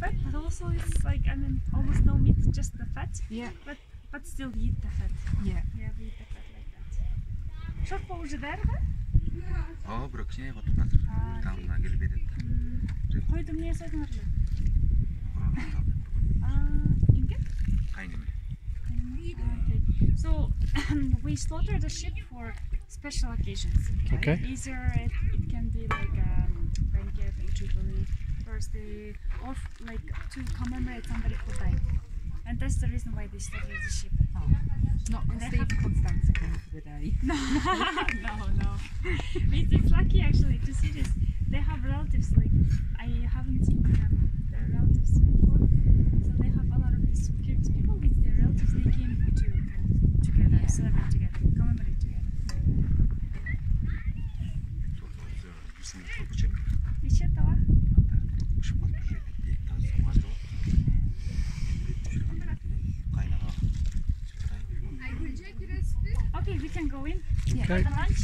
fat, but also it's like, I mean, almost no meat, just the fat. Yeah. But still we eat the fat. Yeah. Yeah, we eat the fat like that. Çok bolca derbe? Aa, bırak şey yaptım hazır. Tamına gelip edin. Koydum niye saydın orada? So we slaughter the sheep for special occasions. Okay. Right? Either it can be like a banquet, a jubilee, birthday, or like to commemorate somebody who died. And that's the reason why they slaughter the sheep. Oh. Not Steve Constanza came for the day. No, no. It's lucky actually to see this. They have relatives, like I haven't seen their relatives before. So they have a lot of these curious people with their relatives. They came to kind of together, yeah. Celebrate together, commemorate together. Okay, we can go in. Yeah. Okay.